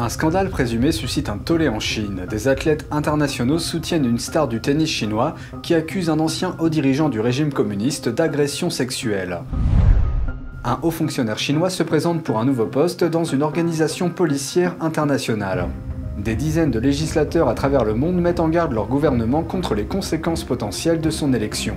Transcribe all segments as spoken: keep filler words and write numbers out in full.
Un scandale présumé suscite un tollé en Chine. Des athlètes internationaux soutiennent une star du tennis chinois qui accuse un ancien haut dirigeant du régime communiste d'agression sexuelle. Un haut fonctionnaire chinois se présente pour un nouveau poste dans une organisation policière internationale. Des dizaines de législateurs à travers le monde mettent en garde leur gouvernement contre les conséquences potentielles de son élection.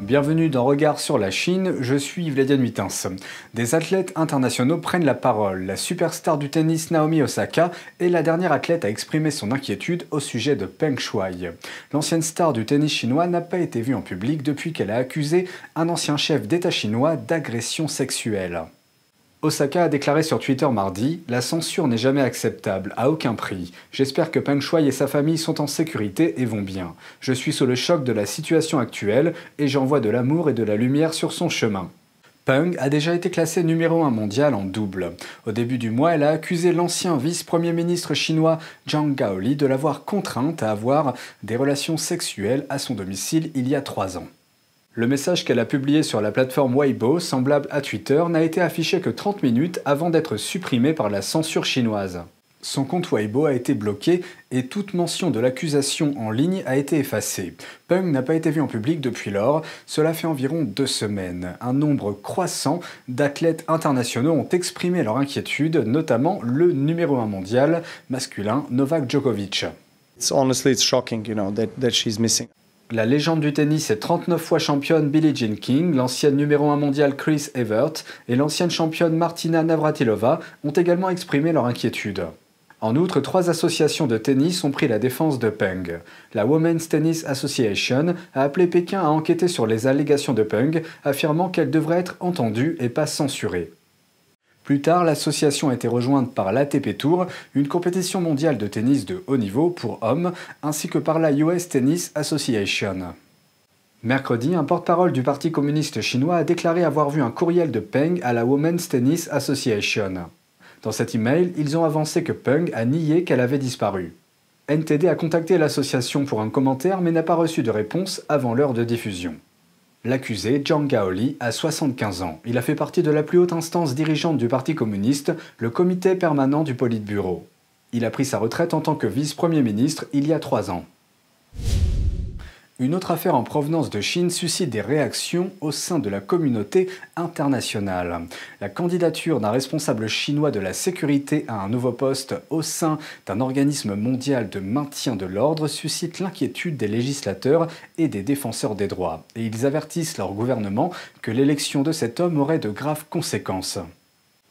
Bienvenue dans Regard sur la Chine, je suis Vladian Huitens. Des athlètes internationaux prennent la parole. La superstar du tennis Naomi Osaka est la dernière athlète à exprimer son inquiétude au sujet de Peng Shuai. L'ancienne star du tennis chinois n'a pas été vue en public depuis qu'elle a accusé un ancien chef d'État chinois d'agression sexuelle. Osaka a déclaré sur Twitter mardi « La censure n'est jamais acceptable, à aucun prix. J'espère que Peng Shuai et sa famille sont en sécurité et vont bien. Je suis sous le choc de la situation actuelle et j'envoie de l'amour et de la lumière sur son chemin. » Peng a déjà été classée numéro un mondial en double. Au début du mois, elle a accusé l'ancien vice-premier ministre chinois Zhang Gaoli de l'avoir contrainte à avoir des relations sexuelles à son domicile il y a trois ans. Le message qu'elle a publié sur la plateforme Weibo, semblable à Twitter, n'a été affiché que trente minutes avant d'être supprimé par la censure chinoise. Son compte Weibo a été bloqué et toute mention de l'accusation en ligne a été effacée. Peng n'a pas été vu en public depuis lors, cela fait environ deux semaines. Un nombre croissant d'athlètes internationaux ont exprimé leur inquiétude, notamment le numéro un mondial masculin Novak Djokovic. It's honestly, it's shocking, you know, that, that she's missing. La légende du tennis est trente-neuf fois championne Billie Jean King, l'ancienne numéro un mondiale Chris Evert et l'ancienne championne Martina Navratilova ont également exprimé leur inquiétude. En outre, trois associations de tennis ont pris la défense de Peng. La Women's Tennis Association a appelé Pékin à enquêter sur les allégations de Peng, affirmant qu'elle devrait être entendue et pas censurée. Plus tard, l'association a été rejointe par l'A T P Tour, une compétition mondiale de tennis de haut niveau pour hommes, ainsi que par la U S Tennis Association. Mercredi, un porte-parole du Parti communiste chinois a déclaré avoir vu un courriel de Peng à la Women's Tennis Association. Dans cet email, ils ont avancé que Peng a nié qu'elle avait disparu. N T D a contacté l'association pour un commentaire mais n'a pas reçu de réponse avant l'heure de diffusion. L'accusé, Zhang Gaoli, a soixante-quinze ans. Il a fait partie de la plus haute instance dirigeante du Parti communiste, le comité permanent du Politburo. Il a pris sa retraite en tant que vice-premier ministre il y a trois ans. Une autre affaire en provenance de Chine suscite des réactions au sein de la communauté internationale. La candidature d'un responsable chinois de la sécurité à un nouveau poste au sein d'un organisme mondial de maintien de l'ordre suscite l'inquiétude des législateurs et des défenseurs des droits. Et ils avertissent leur gouvernement que l'élection de cet homme aurait de graves conséquences.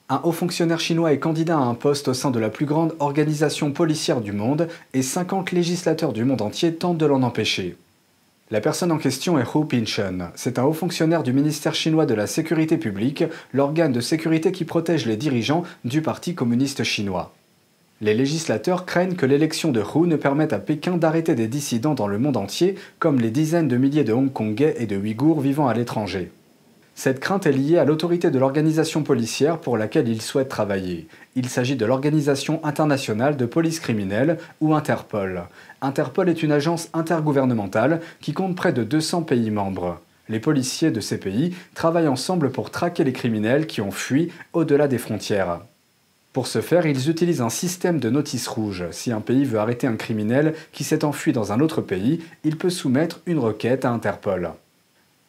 Un haut fonctionnaire chinois est candidat à un poste au sein de la plus grande organisation policière du monde et cinquante législateurs du monde entier tentent de l'en empêcher. La personne en question est Hu Binchen. C'est un haut fonctionnaire du ministère chinois de la sécurité publique, l'organe de sécurité qui protège les dirigeants du Parti communiste chinois. Les législateurs craignent que l'élection de Hu ne permette à Pékin d'arrêter des dissidents dans le monde entier, comme les dizaines de milliers de Hongkongais et de Ouïghours vivant à l'étranger. Cette crainte est liée à l'autorité de l'organisation policière pour laquelle il souhaite travailler. Il s'agit de l'Organisation internationale de police criminelle, ou Interpol. Interpol est une agence intergouvernementale qui compte près de deux cents pays membres. Les policiers de ces pays travaillent ensemble pour traquer les criminels qui ont fui au-delà des frontières. Pour ce faire, ils utilisent un système de notice rouge. Si un pays veut arrêter un criminel qui s'est enfui dans un autre pays, il peut soumettre une requête à Interpol.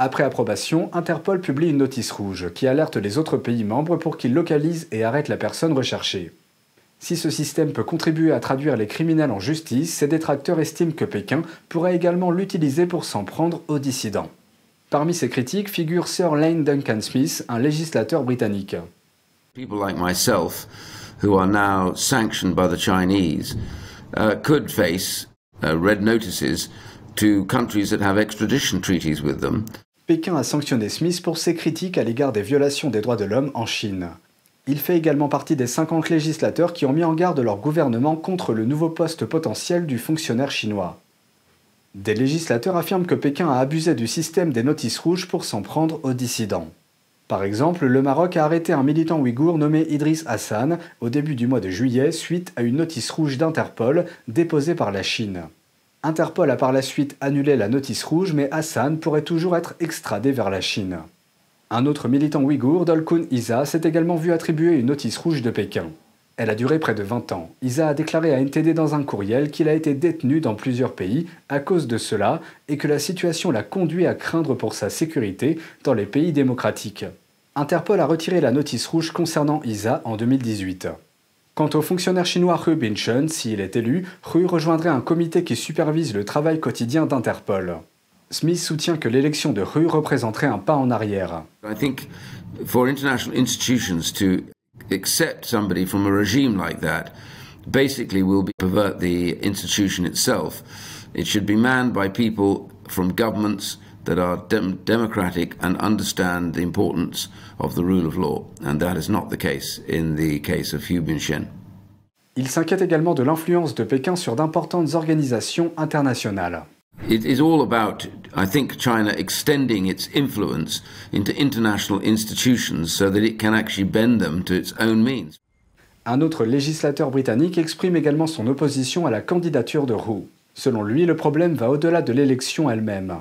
Après approbation, Interpol publie une notice rouge qui alerte les autres pays membres pour qu'ils localisent et arrêtent la personne recherchée. Si ce système peut contribuer à traduire les criminels en justice, ses détracteurs estiment que Pékin pourrait également l'utiliser pour s'en prendre aux dissidents. Parmi ces critiques figure Sir Iain Duncan Smith, un législateur britannique. People like myself, who are now sanctioned by the Chinese, uh, could face uh, red notices to countries that have extradition treaties with them. Pékin a sanctionné Smith pour ses critiques à l'égard des violations des droits de l'homme en Chine. Il fait également partie des cinquante législateurs qui ont mis en garde leur gouvernement contre le nouveau poste potentiel du fonctionnaire chinois. Des législateurs affirment que Pékin a abusé du système des notices rouges pour s'en prendre aux dissidents. Par exemple, le Maroc a arrêté un militant ouïghour nommé Idriss Hassan au début du mois de juillet suite à une notice rouge d'Interpol déposée par la Chine. Interpol a par la suite annulé la notice rouge, mais Hassan pourrait toujours être extradé vers la Chine. Un autre militant ouïghour, Dolkun Isa, s'est également vu attribuer une notice rouge de Pékin. Elle a duré près de vingt ans. Isa a déclaré à N T D dans un courriel qu'il a été détenu dans plusieurs pays à cause de cela et que la situation l'a conduit à craindre pour sa sécurité dans les pays démocratiques. Interpol a retiré la notice rouge concernant Isa en deux mille dix-huit. Quant au fonctionnaire chinois Hu Binchen, s'il est élu, Hu rejoindrait un comité qui supervise le travail quotidien d'Interpol. Smith soutient que l'élection de Hu représenterait un pas en arrière. I think for international institutions to accept somebody from a regime like that basically will pervert the institution itself. It should be manned by people from governments that are dem democratic and understand the importance of the rule of law, and that is not the case in the case of Hu Binchen. Il s'inquiète également de l'influence de Pékin sur d'importantes organisations internationales. It is all about, I think, China extending its influence into international institutions so that it can actually bend them to its own means. Un autre législateur britannique exprime également son opposition à la candidature de Hu. Selon lui, le problème va au-delà de l'élection elle-même.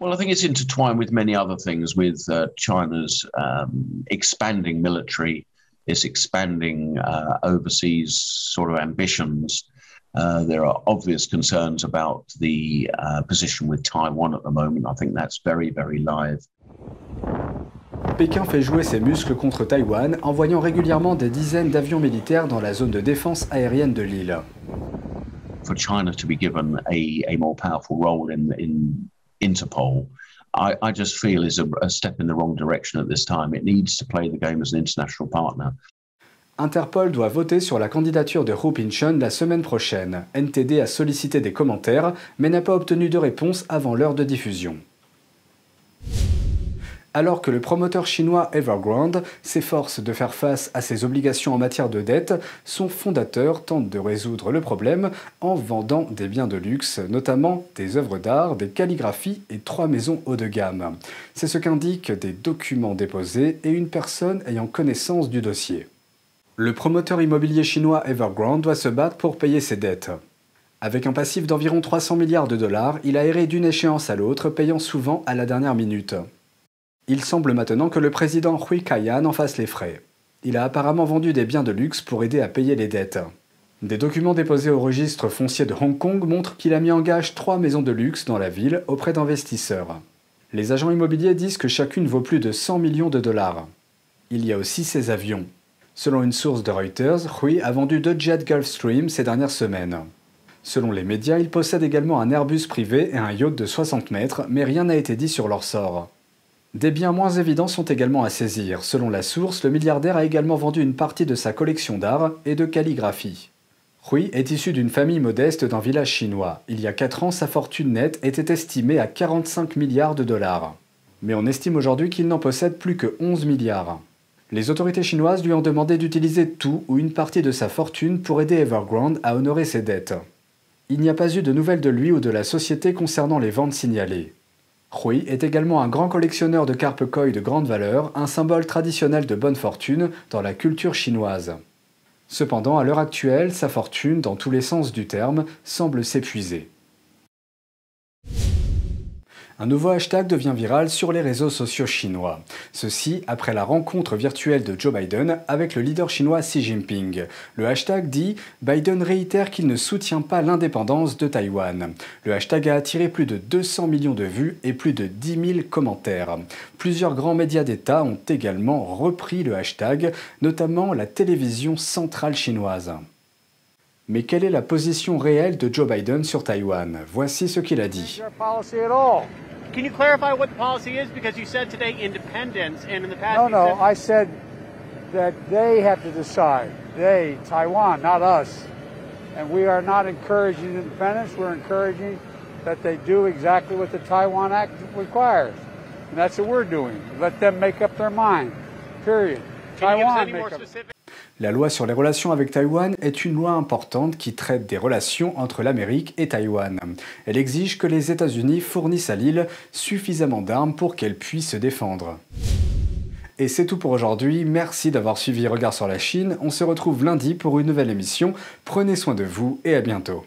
Well, I think it's intertwined with many other things, with uh, China's um, expanding military, its expanding uh, overseas sort of ambitions. Uh, there are obvious concerns about the uh, position with Taiwan at the moment. I think that's very, very live. Pékin fait jouer ses muscles contre Taïwan, envoyant régulièrement des dizaines d'avions militaires dans la zone de défense aérienne de l'île. For China to be given a, a more powerful role in, in Interpol, I, I just feel is a, a step in the wrong direction at this time. It needs to play the game as an international partner. Interpol doit voter sur la candidature de Hu Binchen la semaine prochaine. N T D a sollicité des commentaires, mais n'a pas obtenu de réponse avant l'heure de diffusion. Alors que le promoteur chinois Evergrande s'efforce de faire face à ses obligations en matière de dette, son fondateur tente de résoudre le problème en vendant des biens de luxe, notamment des œuvres d'art, des calligraphies et trois maisons haut de gamme. C'est ce qu'indiquent des documents déposés et une personne ayant connaissance du dossier. Le promoteur immobilier chinois Evergrande doit se battre pour payer ses dettes. Avec un passif d'environ trois cents milliards de dollars, il a erré d'une échéance à l'autre, payant souvent à la dernière minute. Il semble maintenant que le président Hui Kaiyan en fasse les frais. Il a apparemment vendu des biens de luxe pour aider à payer les dettes. Des documents déposés au registre foncier de Hong Kong montrent qu'il a mis en gage trois maisons de luxe dans la ville auprès d'investisseurs. Les agents immobiliers disent que chacune vaut plus de cent millions de dollars. Il y a aussi ses avions. Selon une source de Reuters, Hui a vendu deux jets Gulfstream ces dernières semaines. Selon les médias, il possède également un Airbus privé et un yacht de soixante mètres, mais rien n'a été dit sur leur sort. Des biens moins évidents sont également à saisir. Selon la source, le milliardaire a également vendu une partie de sa collection d'art et de calligraphie. Hui est issu d'une famille modeste d'un village chinois. Il y a quatre ans, sa fortune nette était estimée à quarante-cinq milliards de dollars. Mais on estime aujourd'hui qu'il n'en possède plus que onze milliards. Les autorités chinoises lui ont demandé d'utiliser tout ou une partie de sa fortune pour aider Evergrande à honorer ses dettes. Il n'y a pas eu de nouvelles de lui ou de la société concernant les ventes signalées. Hui est également un grand collectionneur de carpe koi de grande valeur, un symbole traditionnel de bonne fortune dans la culture chinoise. Cependant, à l'heure actuelle, sa fortune, dans tous les sens du terme, semble s'épuiser. Un nouveau hashtag devient viral sur les réseaux sociaux chinois. Ceci après la rencontre virtuelle de Joe Biden avec le leader chinois Xi Jinping. Le hashtag dit « Biden réitère qu'il ne soutient pas l'indépendance de Taïwan ». Le hashtag a attiré plus de deux cents millions de vues et plus de dix mille commentaires. Plusieurs grands médias d'État ont également repris le hashtag, notamment la télévision centrale chinoise. Mais quelle est la position réelle de Joe Biden sur Taïwan? Voici ce qu'il a dit. Can you clarify what the policy is? Because you said today independence, and in the past. No, no, I said that they have to decide. They, Taiwan, not us. And we are not encouraging independence. We're encouraging that they do exactly what the Taiwan Act requires. And that's what we're doing. Let them make up their mind. Period. Taiwan make up. La loi sur les relations avec Taïwan est une loi importante qui traite des relations entre l'Amérique et Taïwan. Elle exige que les États-Unis fournissent à l'île suffisamment d'armes pour qu'elle puisse se défendre. Et c'est tout pour aujourd'hui. Merci d'avoir suivi Regard sur la Chine. On se retrouve lundi pour une nouvelle émission. Prenez soin de vous et à bientôt.